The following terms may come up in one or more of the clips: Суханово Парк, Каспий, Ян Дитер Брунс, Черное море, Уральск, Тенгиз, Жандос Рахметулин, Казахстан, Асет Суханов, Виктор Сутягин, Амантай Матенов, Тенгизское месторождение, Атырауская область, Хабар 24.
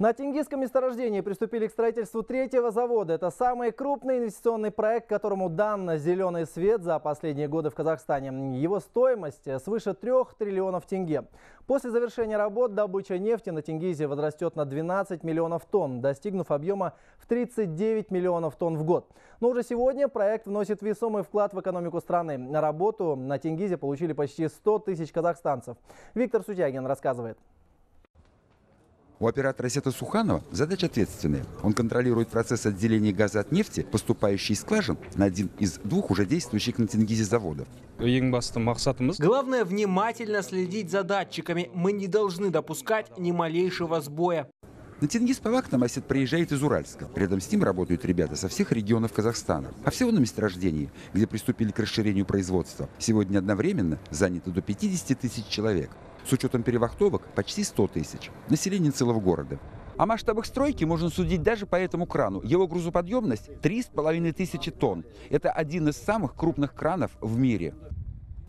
На Тенгизском месторождении приступили к строительству третьего завода. Это самый крупный инвестиционный проект, которому дан зеленый свет за последние годы в Казахстане. Его стоимость свыше 3 триллионов тенге. После завершения работ добыча нефти на Тенгизе возрастет на 12 миллионов тонн, достигнув объема в 39 миллионов тонн в год. Но уже сегодня проект вносит весомый вклад в экономику страны. На работу на Тенгизе получили почти 100 тысяч казахстанцев. Виктор Сутягин рассказывает. У оператора Асета Суханова задача ответственная. Он контролирует процесс отделения газа от нефти, поступающей из скважин, на один из двух уже действующих на Тенгизе заводов. Главное внимательно следить за датчиками. Мы не должны допускать ни малейшего сбоя. На Тенгиз по вахтам Асет приезжает из Уральска. Рядом с ним работают ребята со всех регионов Казахстана. А всего на месторождении, где приступили к расширению производства, сегодня одновременно занято до 50 тысяч человек. С учетом перевахтовок почти 100 тысяч. Население целого города. О масштабах стройки можно судить даже по этому крану. Его грузоподъемность 3,5 тысячи тонн. Это один из самых крупных кранов в мире.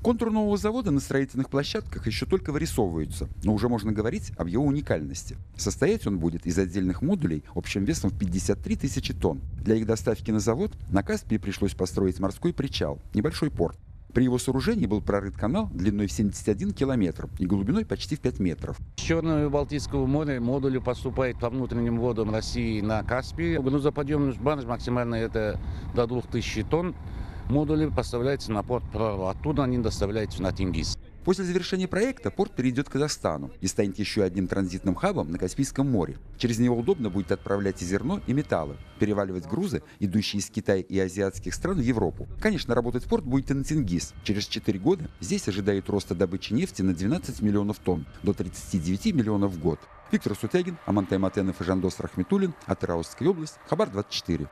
Контур нового завода на строительных площадках еще только вырисовываются, но уже можно говорить об его уникальности. Состоять он будет из отдельных модулей общим весом в 53 тысячи тонн. Для их доставки на завод на Каспии пришлось построить морской причал, небольшой порт. При его сооружении был прорыт канал длиной в 71 километр и глубиной почти в 5 метров. С Черного и Балтийского моря модули поступают по внутренним водам России на Каспий. Грузоподъемность барж максимально это до 2000 тонн. Модули поставляются на порт Прорва. Оттуда они доставляются на Тенгиз. После завершения проекта порт перейдет к Казахстану и станет еще одним транзитным хабом на Каспийском море. Через него удобно будет отправлять и зерно, и металлы, переваливать грузы, идущие из Китая и азиатских стран в Европу. Конечно, работать порт будет и на Тенгиз. Через 4 года здесь ожидают роста добычи нефти на 12 миллионов тонн, до 39 миллионов в год. Виктор Сутягин, Амантай Матенов и Жандос Рахметулин, Атырауская область, Хабар 24.